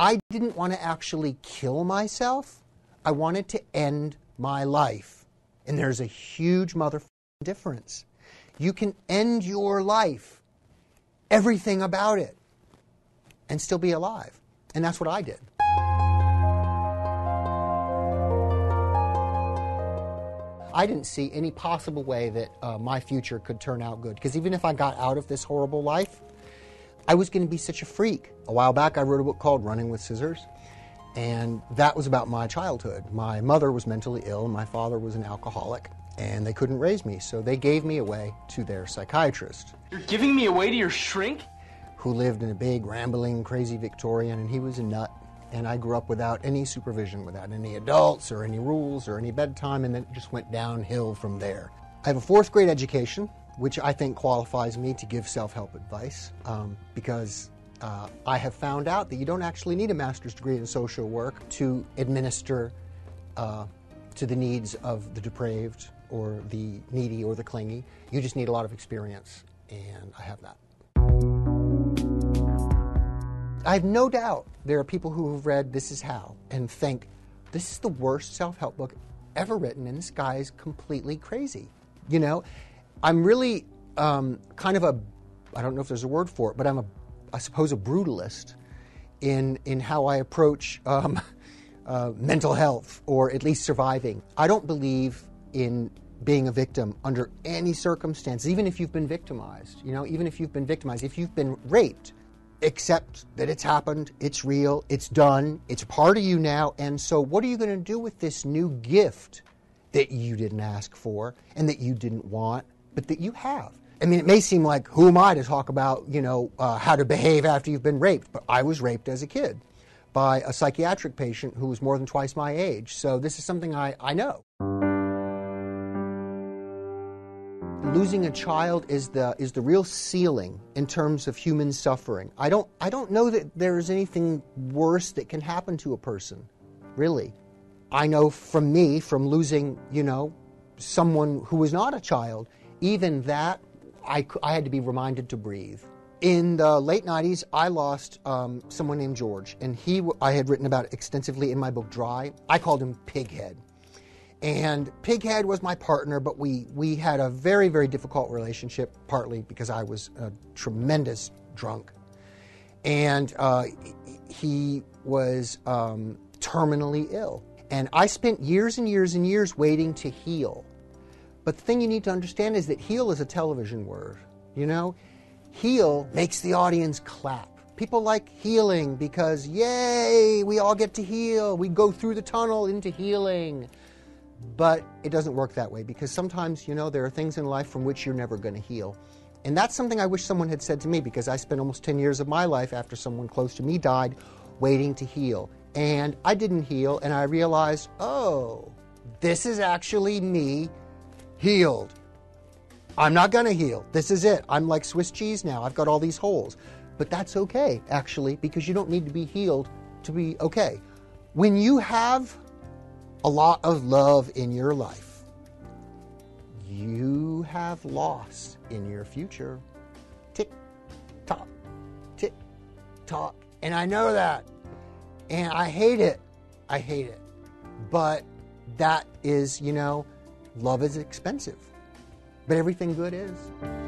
I didn't want to actually kill myself. I wanted to end my life. And there's a huge motherfucking difference. You can end your life, everything about it, and still be alive. And that's what I did. I didn't see any possible way that my future could turn out good, because even if I got out of this horrible life, I was going to be such a freak. A while back, I wrote a book called Running With Scissors, and that was about my childhood. My mother was mentally ill, and my father was an alcoholic, and they couldn't raise me, so they gave me away to their psychiatrist. You're giving me away to your shrink? Who lived in a big, rambling, crazy Victorian, and he was a nut. And I grew up without any supervision, without any adults or any rules or any bedtime, and it just went downhill from there. I have a fourth grade education, which I think qualifies me to give self-help advice, because I have found out that you don't actually need a master's degree in social work to administer to the needs of the depraved or the needy or the clingy. You just need a lot of experience, and I have that. I have no doubt there are people who have read This Is How and think, this is the worst self-help book ever written, and this guy is completely crazy. You know, I'm really kind of a, I don't know if there's a word for it, but I'm a, I suppose, a brutalist in how I approach mental health, or at least surviving. I don't believe in being a victim under any circumstance, even if you've been victimized, you know, even if you've been victimized, if you've been raped, except that it's happened, it's real, it's done, it's part of you now, and so what are you going to do with this new gift that you didn't ask for and that you didn't want, but that you have? I mean, it may seem like, who am I to talk about, you know, how to behave after you've been raped, but I was raped as a kid by a psychiatric patient who was more than twice my age, so this is something I know. Losing a child is the real ceiling in terms of human suffering. I don't know that there is anything worse that can happen to a person, really. I know from me, from losing, you know, someone who was not a child, even that, I had to be reminded to breathe. In the late 90s, I lost someone named George, and I had written about extensively in my book, Dry. I called him Pighead. And Pighead was my partner, but we had a very, very difficult relationship, partly because I was a tremendous drunk. And he was terminally ill. And I spent years and years and years waiting to heal. But the thing you need to understand is that heal is a television word, you know? Heal makes the audience clap. People like healing because, yay, we all get to heal. We go through the tunnel into healing. But it doesn't work that way, because sometimes, you know, there are things in life from which you're never going to heal. And that's something I wish someone had said to me, because I spent almost 10 years of my life after someone close to me died waiting to heal. And I didn't heal, and I realized, oh, this is actually me healed. I'm not going to heal. This is it. I'm like Swiss cheese now. I've got all these holes. But that's okay, actually, because you don't need to be healed to be okay. When you have a lot of love in your life, you have loss in your future. Tick tock, tick tock. And I know that, and I hate it, but that is, you know, love is expensive, but everything good is.